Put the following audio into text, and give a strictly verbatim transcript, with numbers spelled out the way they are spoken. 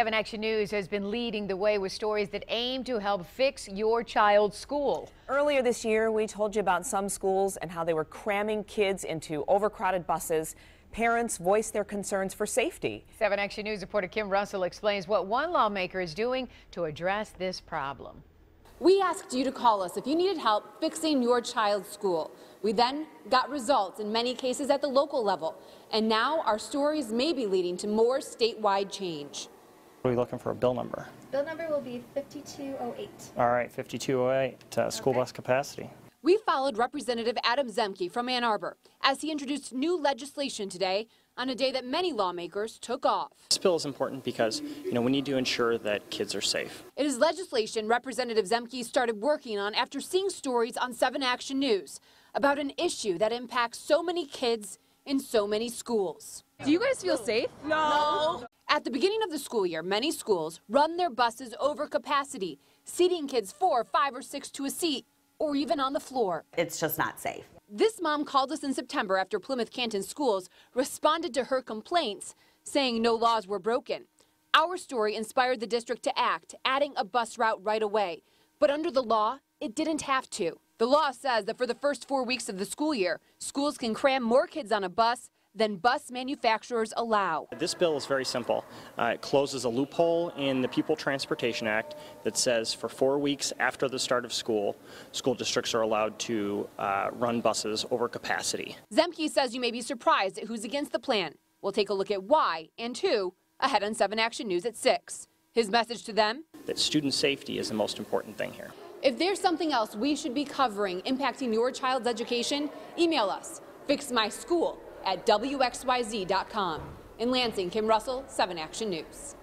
seven Action News has been leading the way with stories that aim to help fix your child's school. Earlier this year, we told you about some schools and how they were cramming kids into overcrowded buses. Parents voiced their concerns for safety. seven Action News reporter Kim Russell explains what one lawmaker is doing to address this problem. We asked you to call us if you needed help fixing your child's school. We then got results in many cases at the local level. And now our stories may be leading to more statewide change. We're looking for a bill number. Bill number will be fifty-two oh eight. All right, fifty-two oh eight, uh, school okay. bus capacity. We followed Representative Adam Zemke from Ann Arbor as he introduced new legislation today on a day that many lawmakers took off. This bill is important because, you know, we need to ensure that kids are safe. It is legislation Representative Zemke started working on after seeing stories on seven Action News about an issue that impacts so many kids in so many schools. Do you guys feel safe? No. no. At the beginning of the school year, many schools run their buses over capacity, seating kids four, five, or six to a seat, or even on the floor. It's just not safe. This mom called us in September after Plymouth Canton Schools responded to her complaints, saying no laws were broken. Our story inspired the district to act, adding a bus route right away. But under the law, it didn't have to. The law says that for the first four weeks of the school year, schools can cram more kids on a bus than bus manufacturers allow. This bill is very simple. Uh, it closes a loophole in the Pupil Transportation Act that says for four weeks after the start of school, school districts are allowed to uh, run buses over capacity. Zemke says you may be surprised at who's against the plan. We'll take a look at why and who ahead on seven Action News at six. His message to them? That student safety is the most important thing here. If there's something else we should be covering impacting your child's education, email us, fix my school at w x y z dot com. In Lansing, Kim Russell, seven Action News.